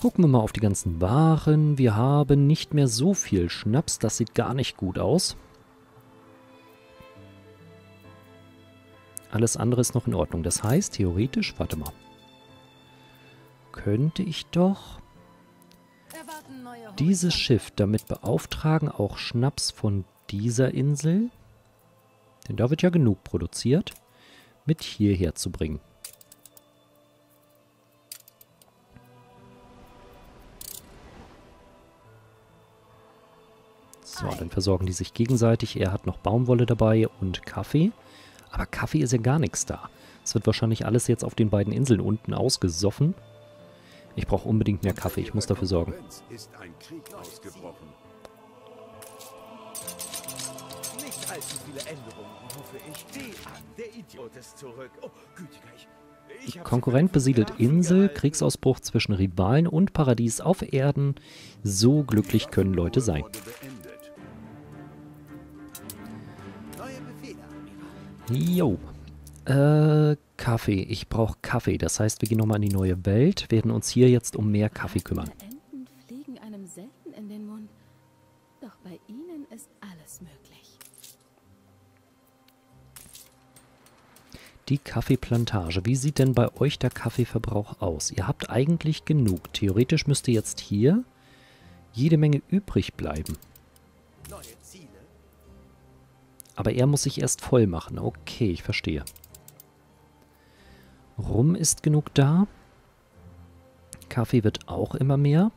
Gucken wir mal auf die ganzen Waren. Wir haben nicht mehr so viel Schnaps. Das sieht gar nicht gut aus. Alles andere ist noch in Ordnung. Das heißt, theoretisch, warte mal. Könnte ich doch dieses Schiff damit beauftragen, auch Schnaps von dieser Insel, denn da wird ja genug produziert, mit hierher zu bringen. So, dann versorgen die sich gegenseitig. Er hat noch Baumwolle dabei und Kaffee. Aber Kaffee ist ja gar nichts da. Es wird wahrscheinlich alles jetzt auf den beiden Inseln unten ausgesoffen. Ich brauche unbedingt mehr Kaffee. Ich muss dafür sorgen. Nicht allzu viele Änderungen rufe ich. Die an. Der Idiot ist zurück. Oh, gütiger, ich Konkurrent besiedelt Insel, Kriegsausbruch zwischen Rivalen und Paradies auf Erden. So glücklich können Leute sein. Jo. Kaffee. Ich brauche Kaffee. Das heißt, wir gehen nochmal in die neue Welt, werden uns hier jetzt um mehr Kaffee kümmern. Enten fliegen einem selten in den Mund. Doch bei ihnen ist alles möglich. Die Kaffeeplantage. Wie sieht denn bei euch der Kaffeeverbrauch aus? Ihr habt eigentlich genug. Theoretisch müsste jetzt hier jede Menge übrig bleiben. Neue Ziele. Aber er muss sich erst voll machen. Okay, ich verstehe. Rum ist genug da. Kaffee wird auch immer mehr.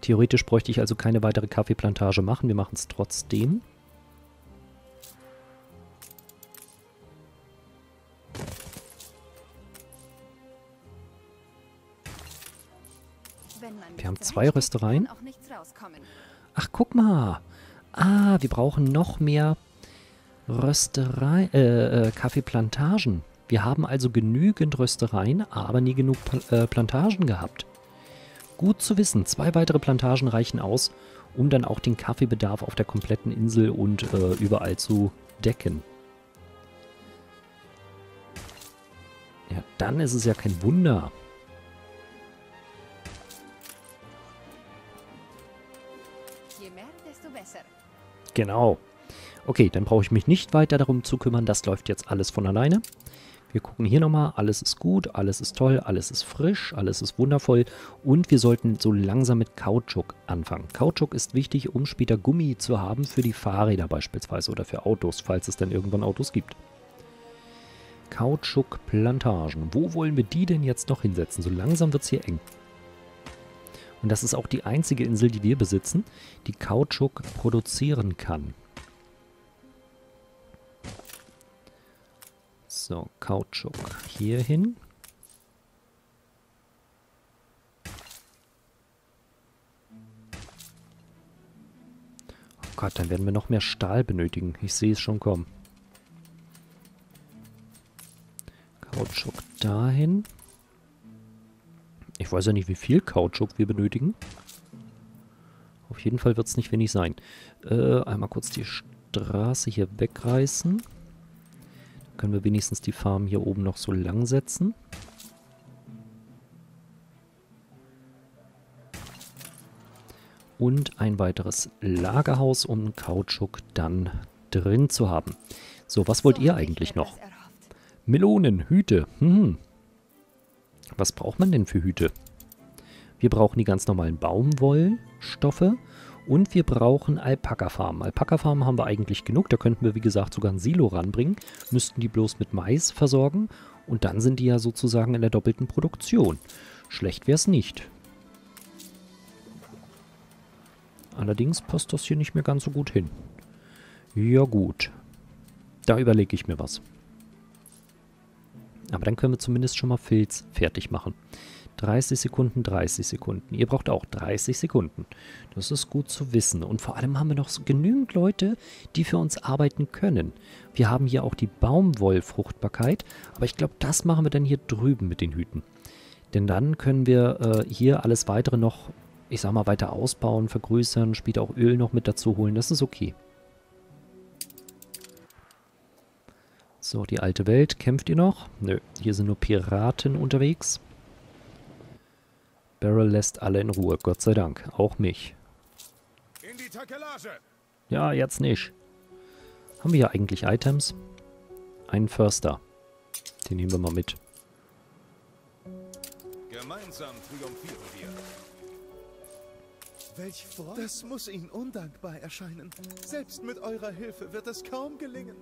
Theoretisch bräuchte ich also keine weitere Kaffeeplantage machen. Wir machen es trotzdem. Wir haben 2 Röstereien. Ach, guck mal. Ah, wir brauchen noch mehr Rösterei, Kaffeeplantagen. Wir haben also genügend Röstereien, aber nie genug Plantagen gehabt. Gut zu wissen, 2 weitere Plantagen reichen aus, um dann auch den Kaffeebedarf auf der kompletten Insel und überall zu decken. Ja, dann ist es ja kein Wunder. Je mehr, desto besser. Genau. Okay, dann brauche ich mich nicht weiter darum zu kümmern, das läuft jetzt alles von alleine. Wir gucken hier nochmal, alles ist gut, alles ist toll, alles ist frisch, alles ist wundervoll und wir sollten so langsam mit Kautschuk anfangen. Kautschuk ist wichtig, um später Gummi zu haben für die Fahrräder beispielsweise oder für Autos, falls es dann irgendwann Autos gibt. Kautschukplantagen, wo wollen wir die denn jetzt noch hinsetzen? So langsam wird es hier eng. Und das ist auch die einzige Insel, die wir besitzen, die Kautschuk produzieren kann. So, Kautschuk hier hin. Oh Gott, dann werden wir noch mehr Stahl benötigen. Ich sehe es schon kommen. Kautschuk dahin. Ich weiß ja nicht, wie viel Kautschuk wir benötigen. Auf jeden Fall wird es nicht wenig sein. Einmal kurz die Straße hier wegreißen. Können wir wenigstens die Farm hier oben noch so lang setzen. Und ein weiteres Lagerhaus, um Kautschuk dann drin zu haben. So, was wollt ihr eigentlich noch? Melonen, Hüte. Was braucht man denn für Hüte? Wir brauchen die ganz normalen Baumwollstoffe. Und wir brauchen Alpaka-Farmen. Alpaka-Farmen haben wir eigentlich genug. Da könnten wir, wie gesagt, sogar ein Silo ranbringen. Müssten die bloß mit Mais versorgen. Und dann sind die ja sozusagen in der doppelten Produktion. Schlecht wäre es nicht. Allerdings passt das hier nicht mehr ganz so gut hin. Ja gut. Da überlege ich mir was. Aber dann können wir zumindest schon mal Filz fertig machen. 30 Sekunden, 30 Sekunden. Ihr braucht auch 30 Sekunden. Das ist gut zu wissen. Und vor allem haben wir noch genügend Leute, die für uns arbeiten können. Wir haben hier auch die Baumwollfruchtbarkeit. Aber ich glaube, das machen wir dann hier drüben mit den Hüten. Denn dann können wir hier alles weitere noch, ich sag mal, weiter ausbauen, vergrößern, später auch Öl noch mit dazu holen. Das ist okay. So, die alte Welt. Kämpft ihr noch? Nö, hier sind nur Piraten unterwegs. Daryl lässt alle in Ruhe, Gott sei Dank. Auch mich. In die Takelage. Ja, jetzt nicht. Haben wir hier eigentlich Items? Einen Förster. Den nehmen wir mal mit. Gemeinsam triumphieren wir. Welch Freude. Das muss Ihnen undankbar erscheinen. Selbst mit eurer Hilfe wird es kaum gelingen.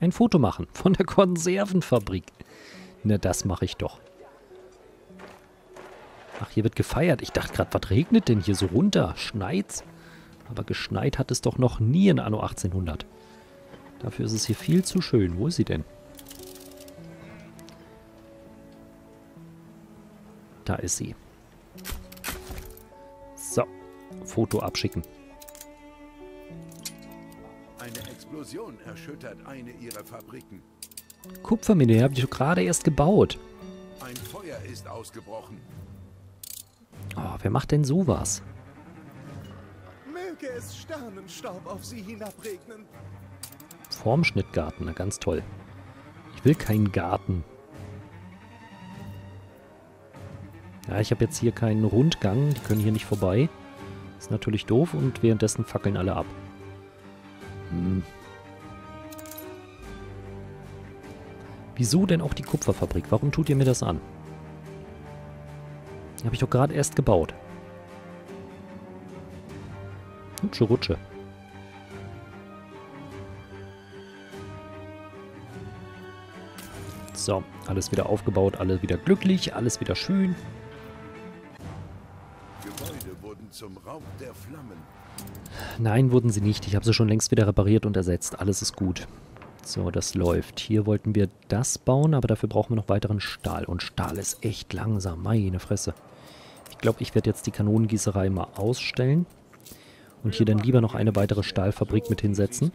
Ein Foto machen von der Konservenfabrik. Na, das mache ich doch. Ach, hier wird gefeiert. Ich dachte gerade, was regnet denn hier so runter? Schneit's? Aber geschneit hat es doch noch nie in Anno 1800. Dafür ist es hier viel zu schön. Wo ist sie denn? Da ist sie. So, Foto abschicken. Eine Explosion erschüttert eine ihrer Fabriken. Kupfermine, die habe ich gerade erst gebaut. Ein Feuer ist ausgebrochen. Oh, wer macht denn sowas? Möge es Sternenstaub auf sie hinabregnen. Formschnittgarten, na ganz toll. Ich will keinen Garten. Ja, ich habe jetzt hier keinen Rundgang, die können hier nicht vorbei. Ist natürlich doof und währenddessen fackeln alle ab. Hm. Wieso denn auch die Kupferfabrik? Warum tut ihr mir das an? Die habe ich doch gerade erst gebaut. Hübsche Rutsche. So, alles wieder aufgebaut, alles wieder glücklich, alles wieder schön. Gebäude wurden zum Raub der Flammen. Nein, wurden sie nicht. Ich habe sie schon längst wieder repariert und ersetzt. Alles ist gut. So, das läuft. Hier wollten wir das bauen, aber dafür brauchen wir noch weiteren Stahl. Und Stahl ist echt langsam. Meine Fresse. Ich glaube, ich werde jetzt die Kanonengießerei mal ausstellen. Und hier dann lieber noch eine weitere Stahlfabrik mit hinsetzen.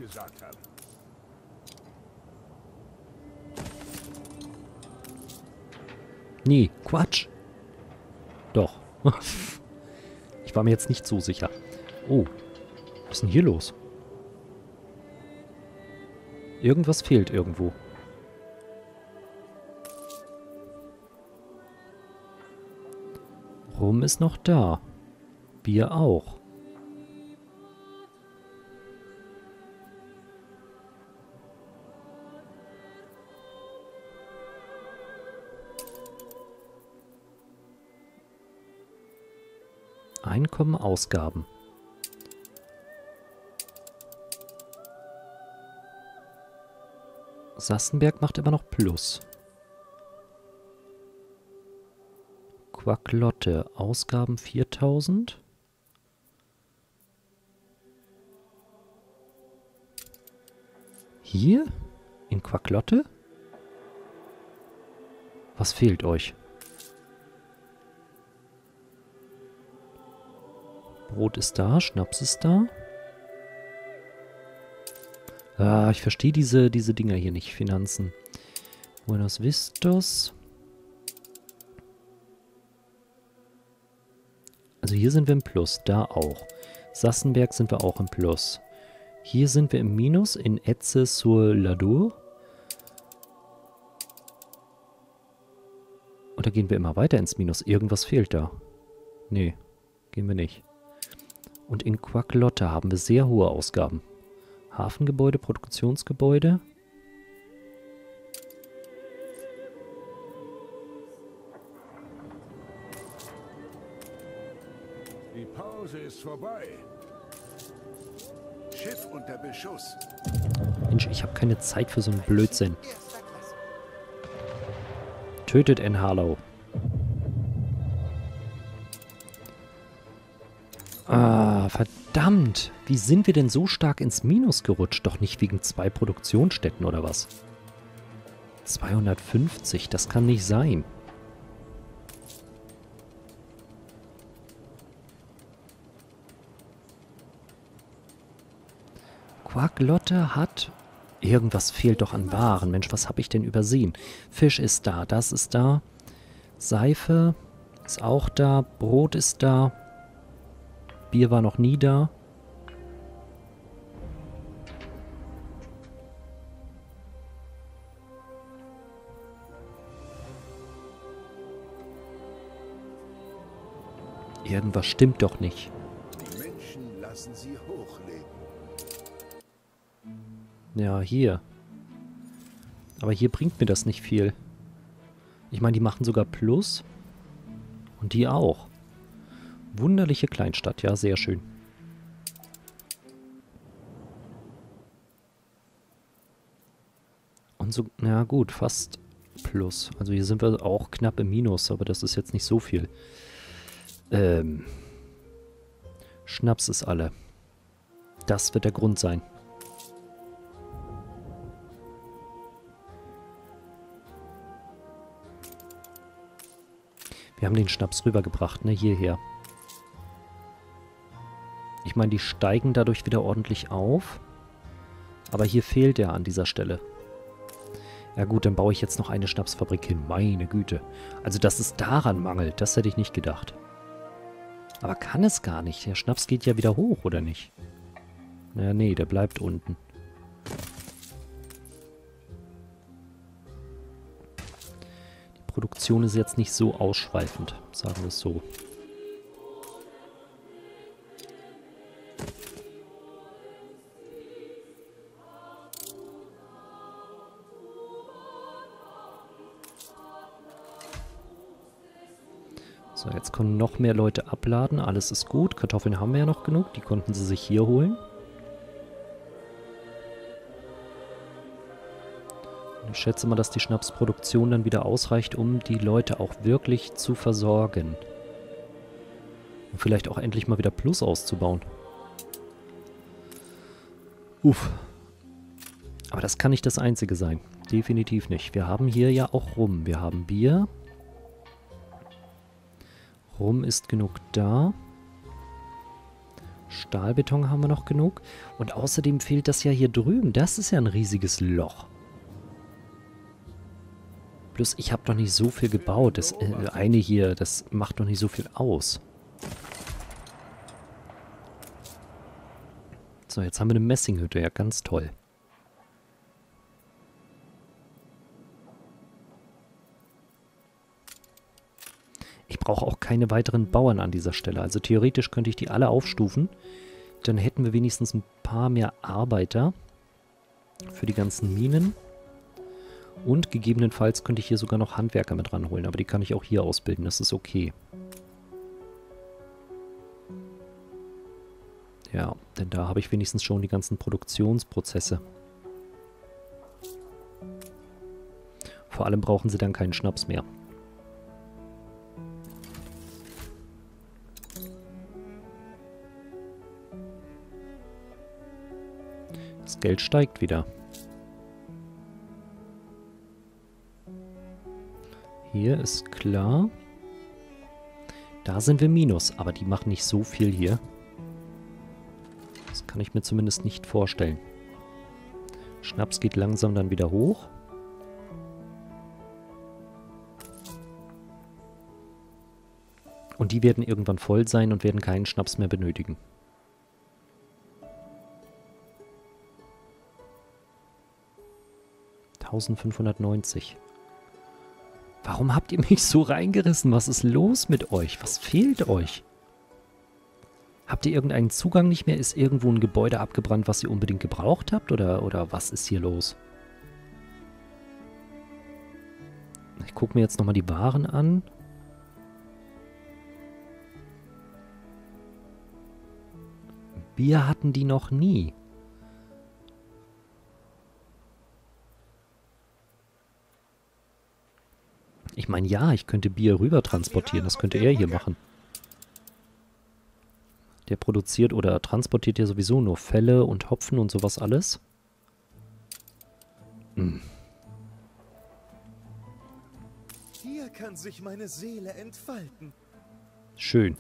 Nee, Quatsch. Doch. Ich war mir jetzt nicht so sicher. Oh, was ist denn hier los? Irgendwas fehlt irgendwo. Rum ist noch da. Bier auch. Einkommen, Ausgaben. Sassenberg macht immer noch Plus. Quacklotte, Ausgaben 4000. Hier? In Quacklotte? Was fehlt euch? Brot ist da, Schnaps ist da. Ah, ich verstehe diese Dinger hier nicht. Finanzen. Buenos Vistos. Also hier sind wir im Plus, da auch. Sassenberg sind wir auch im Plus. Hier sind wir im Minus in Etze-sur-Ladour. Und da gehen wir immer weiter ins Minus. Irgendwas fehlt da. Nee, gehen wir nicht. Und in Quacklotte haben wir sehr hohe Ausgaben. Hafengebäude, Produktionsgebäude. Die Pause ist vorbei. Schiff unter Beschuss. Mensch, ich habe keine Zeit für so einen Blödsinn. Tötet in Harlow. Ah, verdammt. Wie sind wir denn so stark ins Minus gerutscht? Doch nicht wegen 2 Produktionsstätten oder was? 250, das kann nicht sein. Quacklotte hat... Irgendwas fehlt doch an Waren. Mensch, was habe ich denn übersehen? Fisch ist da, das ist da. Seife ist auch da. Brot ist da. Bier war noch nie da. Irgendwas stimmt doch nicht. Die Menschen lassen sie hochleben. Ja, hier. Aber hier bringt mir das nicht viel. Ich meine, die machen sogar Plus. Und die auch. Wunderliche Kleinstadt, ja, sehr schön. Und so, ja gut, fast Plus. Also hier sind wir auch knapp im Minus, aber das ist jetzt nicht so viel. Schnaps ist alle. Das wird der Grund sein. Wir haben den Schnaps rübergebracht, ne, hierher. Ich meine, die steigen dadurch wieder ordentlich auf. Aber hier fehlt er an dieser Stelle. Ja gut, dann baue ich jetzt noch eine Schnapsfabrik hin. Meine Güte. Also, dass es daran mangelt, das hätte ich nicht gedacht. Aber kann es gar nicht. Der Schnaps geht ja wieder hoch, oder nicht? Naja, nee, der bleibt unten. Produktion ist jetzt nicht so ausschweifend, sagen wir es so. So, jetzt können noch mehr Leute abladen, alles ist gut. Kartoffeln haben wir ja noch genug, die konnten sie sich hier holen. Ich schätze mal, dass die Schnapsproduktion dann wieder ausreicht, um die Leute auch wirklich zu versorgen. Und vielleicht auch endlich mal wieder Plus auszubauen. Uff. Aber das kann nicht das Einzige sein. Definitiv nicht. Wir haben hier ja auch Rum. Wir haben Bier. Rum ist genug da. Stahlbeton haben wir noch genug. Und außerdem fehlt das ja hier drüben. Das ist ja ein riesiges Loch. Plus, ich habe noch nicht so viel gebaut. Das eine hier, das macht noch nicht so viel aus. So, jetzt haben wir eine Messinghütte. Ja, ganz toll. Ich brauche auch keine weiteren Bauern an dieser Stelle. Also theoretisch könnte ich die alle aufstufen. Dann hätten wir wenigstens ein paar mehr Arbeiter für die ganzen Minen. Und gegebenenfalls könnte ich hier sogar noch Handwerker mit ranholen, aber die kann ich auch hier ausbilden, das ist okay. Ja, denn da habe ich wenigstens schon die ganzen Produktionsprozesse. Vor allem brauchen sie dann keinen Schnaps mehr. Das Geld steigt wieder. Hier ist klar. Da sind wir minus, aber die machen nicht so viel hier. Das kann ich mir zumindest nicht vorstellen. Schnaps geht langsam dann wieder hoch. Und die werden irgendwann voll sein und werden keinen Schnaps mehr benötigen. $1590. Warum habt ihr mich so reingerissen? Was ist los mit euch? Was fehlt euch? Habt ihr irgendeinen Zugang nicht mehr? Ist irgendwo ein Gebäude abgebrannt, was ihr unbedingt gebraucht habt? Oder was ist hier los? Ich gucke mir jetzt nochmal die Waren an. Wir hatten die noch nie. Ich meine, ja, ich könnte Bier rüber transportieren. Das könnte er hier machen. Der produziert oder transportiert ja sowieso nur Felle und Hopfen und sowas alles. Hm. Hier kann sich meine Seele entfalten. Schön.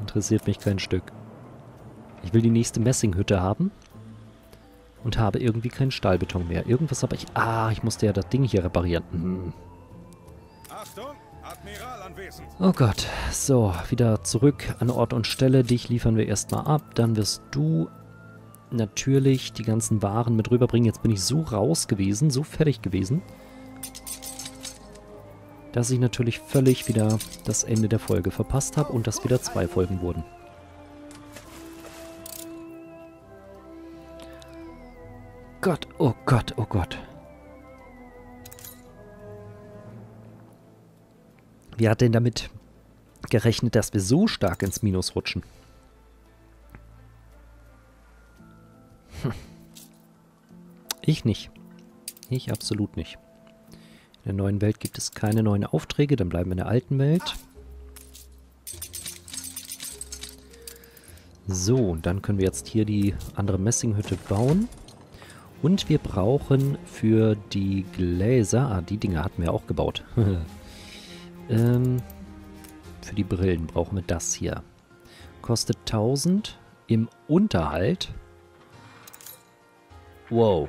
Interessiert mich kein Stück. Ich will die nächste Messinghütte haben. Und habe irgendwie keinen Stahlbeton mehr. Irgendwas habe ich... Ah, ich musste ja das Ding hier reparieren. Hm. Achtung, Admiral anwesend. Oh Gott. So, wieder zurück an Ort und Stelle. Dich liefern wir erstmal ab. Dann wirst du natürlich die ganzen Waren mit rüberbringen. Jetzt bin ich so raus gewesen, so fertig gewesen. dass ich natürlich völlig wieder das Ende der Folge verpasst habe und dass wieder 2 Folgen wurden. Gott, oh Gott, oh Gott. Wer hat denn damit gerechnet, dass wir so stark ins Minus rutschen? Hm. Ich nicht. Ich absolut nicht. In der neuen Welt gibt es keine neuen Aufträge, dann bleiben wir in der alten Welt. So, und dann können wir jetzt hier die andere Messinghütte bauen. Und wir brauchen für die Gläser... Ah, die Dinger hatten wir auch gebaut. Für die Brillen brauchen wir das hier. Kostet 1000 im Unterhalt. Wow.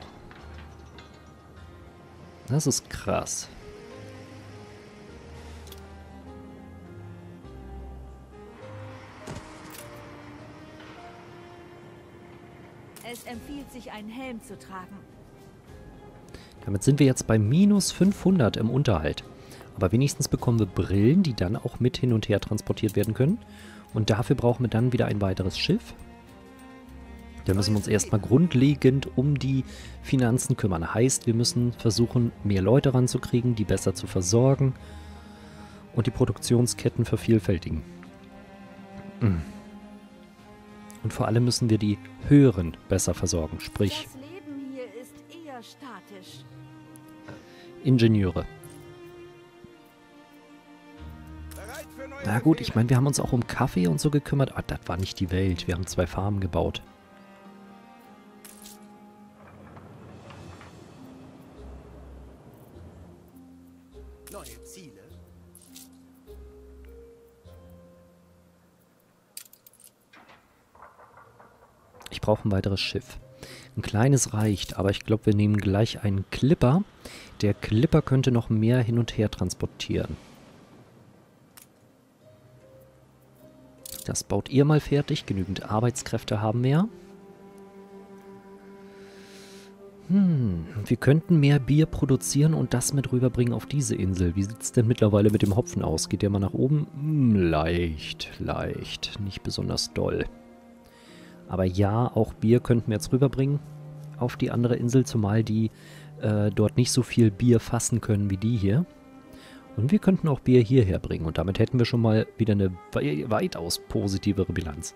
Das ist krass. Es empfiehlt sich, einen Helm zu tragen. Damit sind wir jetzt bei minus 500 im Unterhalt. Aber wenigstens bekommen wir Brillen, die dann auch mit hin und her transportiert werden können. Und dafür brauchen wir dann wieder ein weiteres Schiff. Da müssen wir uns erstmal grundlegend um die Finanzen kümmern. Heißt, wir müssen versuchen, mehr Leute ranzukriegen, die besser zu versorgen und die Produktionsketten vervielfältigen. Und vor allem müssen wir die höheren besser versorgen, sprich das Leben hier ist eher statisch. Ingenieure. Na gut, ich meine, wir haben uns auch um Kaffee und so gekümmert. Ah, das war nicht die Welt. Wir haben 2 Farmen gebaut. Neue Ziele. Ich brauche ein weiteres Schiff. Ein kleines reicht, aber ich glaube, wir nehmen gleich einen Clipper. Der Clipper könnte noch mehr hin und her transportieren. Das baut ihr mal fertig. Genügend Arbeitskräfte haben wir. Wir könnten mehr Bier produzieren und das mit rüberbringen auf diese Insel. Wie sieht es denn mittlerweile mit dem Hopfen aus? Geht der mal nach oben? Leicht. Nicht besonders doll. Aber ja, auch Bier könnten wir jetzt rüberbringen auf die andere Insel, zumal die dort nicht so viel Bier fassen können wie die hier. Und wir könnten auch Bier hierher bringen. Und damit hätten wir schon mal wieder eine weitaus positivere Bilanz.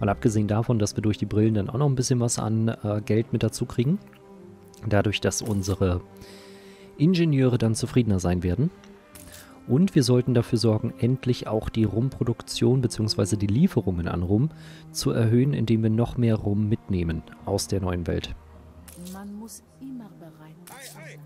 Mal abgesehen davon, dass wir durch die Brillen dann auch noch ein bisschen was an Geld mit dazu kriegen. Dadurch, dass unsere Ingenieure dann zufriedener sein werden. Und wir sollten dafür sorgen, endlich auch die Rumproduktion bzw. die Lieferungen an Rum zu erhöhen, indem wir noch mehr Rum mitnehmen aus der neuen Welt. Man muss immer bereit sein.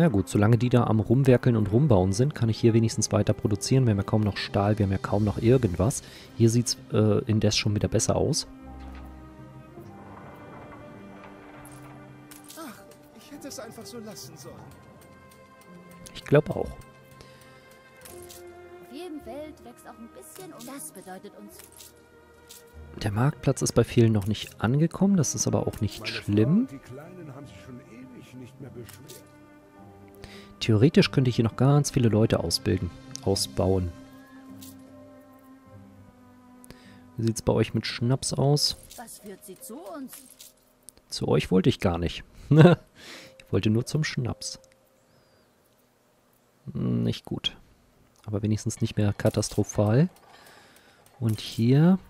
Na gut, solange die da am Rumwerkeln und Rumbauen sind, kann ich hier wenigstens weiter produzieren. Wir haben ja kaum noch Stahl, wir haben ja kaum noch irgendwas. Hier sieht es indes schon wieder besser aus. Ach, ich hätte es einfach so lassen sollen. Ich glaube auch. Auf jedem Feld wächst auch ein bisschen und das bedeutet uns... Der Marktplatz ist bei vielen noch nicht angekommen, das ist aber auch nicht schlimm. Die Kleinen haben sich schon ewig nicht mehr beschwert. Theoretisch könnte ich hier noch ganz viele Leute ausbauen. Wie sieht es bei euch mit Schnaps aus? Was führt sie zu uns? Zu euch wollte ich gar nicht. Ich wollte nur zum Schnaps. Nicht gut. Aber wenigstens nicht mehr katastrophal. Und hier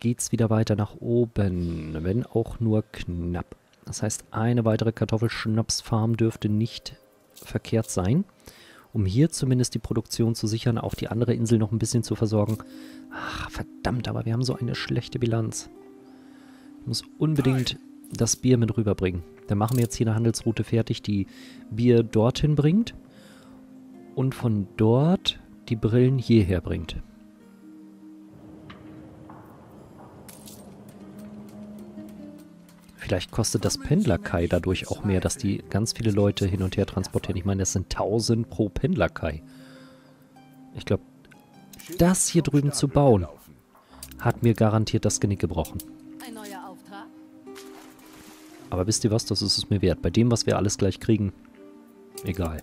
geht es wieder weiter nach oben. Wenn auch nur knapp. Das heißt, eine weitere Kartoffelschnapsfarm dürfte nicht verkehrt sein. Um hier zumindest die Produktion zu sichern, auch die andere Insel noch ein bisschen zu versorgen. Ach, verdammt, aber wir haben so eine schlechte Bilanz. Ich muss unbedingt das Bier mit rüberbringen. Dann machen wir jetzt hier eine Handelsroute fertig, die Bier dorthin bringt. Und von dort die Brillen hierher bringt. Vielleicht kostet das Pendlerkai dadurch auch mehr, dass die ganz viele Leute hin und her transportieren. Ich meine, das sind 1000 pro Pendlerkai. Ich glaube, das hier drüben zu bauen, hat mir garantiert das Genick gebrochen. Aber wisst ihr was? Das ist es mir wert. Bei dem, was wir alles gleich kriegen. Egal.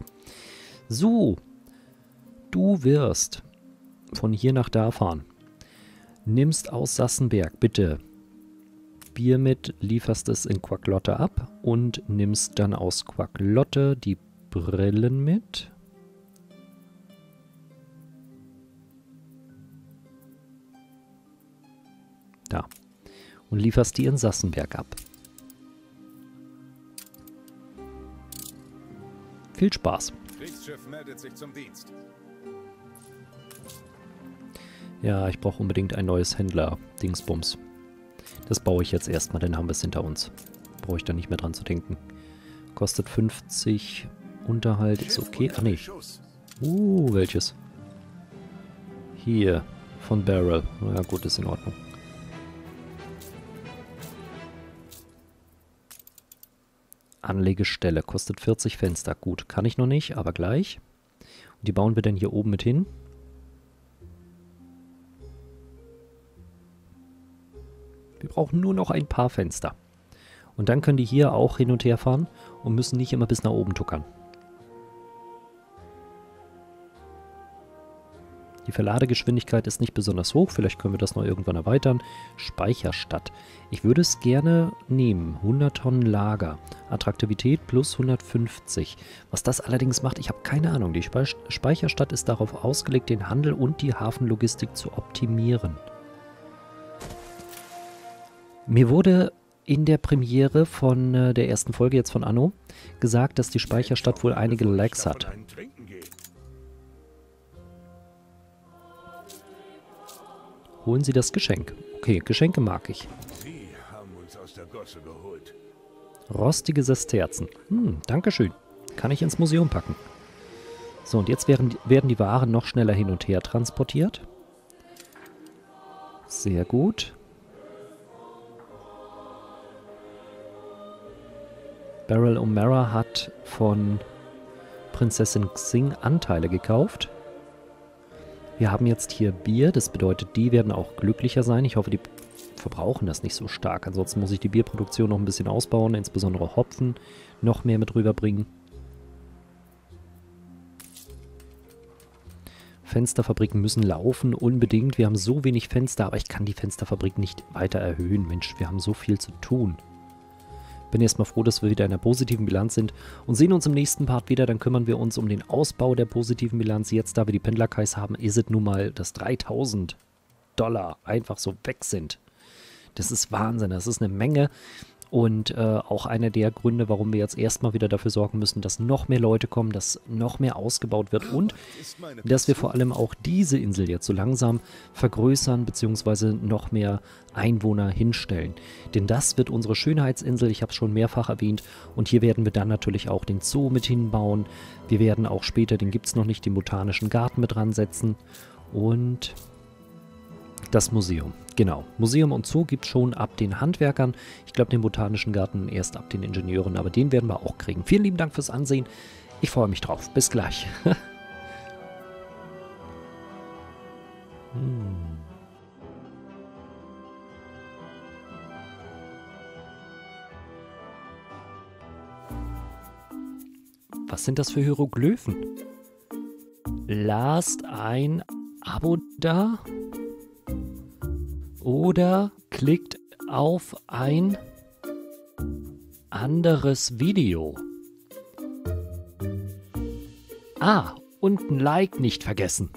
So. Du wirst von hier nach da fahren. Nimmst aus Sassenberg, bitte, Bier mit, lieferst es in Quacklotte ab und nimmst dann aus Quacklotte die Brillen mit. Da. Und lieferst die in Sassenberg ab. Viel Spaß. Kriegsschiff meldet sich zum Dienst. Ja, ich brauche unbedingt ein neues Händler-Dingsbums. Das baue ich jetzt erstmal, dann haben wir es hinter uns. Brauche ich da nicht mehr dran zu denken. Kostet 50, Unterhalt ist okay. Ach nee. Welches? Hier, von Barrel. Na ja, gut, ist in Ordnung. Anlegestelle, kostet 40 Fenster. Gut, kann ich noch nicht, aber gleich. Und die bauen wir dann hier oben mit hin. Wir brauchen nur noch ein paar Fenster. Und dann können die hier auch hin und her fahren und müssen nicht immer bis nach oben tuckern. Die Verladegeschwindigkeit ist nicht besonders hoch. Vielleicht können wir das noch irgendwann erweitern. Speicherstadt. Ich würde es gerne nehmen. 100 Tonnen Lager. Attraktivität plus 150. Was das allerdings macht, ich habe keine Ahnung. Die Speicherstadt ist darauf ausgelegt, den Handel und die Hafenlogistik zu optimieren. Mir wurde in der Premiere von der ersten Folge jetzt von Anno gesagt, dass die Speicherstadt wohl einige Lags hat. Holen Sie das Geschenk. Okay, Geschenke mag ich. Rostige Sesterzen. Dankeschön. Kann ich ins Museum packen. So, und jetzt werden die Waren noch schneller hin und her transportiert. Sehr gut. Beryl O'Mara hat von Prinzessin Xing Anteile gekauft. Wir haben jetzt hier Bier, das bedeutet, die werden auch glücklicher sein. Ich hoffe, die verbrauchen das nicht so stark. Ansonsten muss ich die Bierproduktion noch ein bisschen ausbauen, insbesondere Hopfen noch mehr mit rüberbringen. Fensterfabriken müssen laufen, unbedingt. Wir haben so wenig Fenster, aber ich kann die Fensterfabrik nicht weiter erhöhen. Mensch, wir haben so viel zu tun. Bin erstmal froh, dass wir wieder in einer positiven Bilanz sind und sehen uns im nächsten Part wieder. Dann kümmern wir uns um den Ausbau der positiven Bilanz. Jetzt, da wir die Pendlerkais haben, ist es nun mal, dass $3.000 einfach so weg sind. Das ist Wahnsinn, das ist eine Menge und auch einer der Gründe, warum wir jetzt erstmal wieder dafür sorgen müssen, dass noch mehr Leute kommen, dass noch mehr ausgebaut wird und dass wir vor allem auch diese Insel jetzt so langsam vergrößern bzw. noch mehr Einwohner hinstellen. Denn das wird unsere Schönheitsinsel, ich habe es schon mehrfach erwähnt, und hier werden wir dann natürlich auch den Zoo mit hinbauen. Wir werden auch später, den gibt es noch nicht, den Botanischen Garten mit dran setzen und das Museum. Genau, Museum und Zoo gibt es schon ab den Handwerkern. Ich glaube, den Botanischen Garten erst ab den Ingenieuren, aber den werden wir auch kriegen. Vielen lieben Dank fürs Ansehen. Ich freue mich drauf. Bis gleich. Was sind das für Hieroglyphen? Lasst ein Abo da. Oder klickt auf ein anderes Video. Und ein Like nicht vergessen.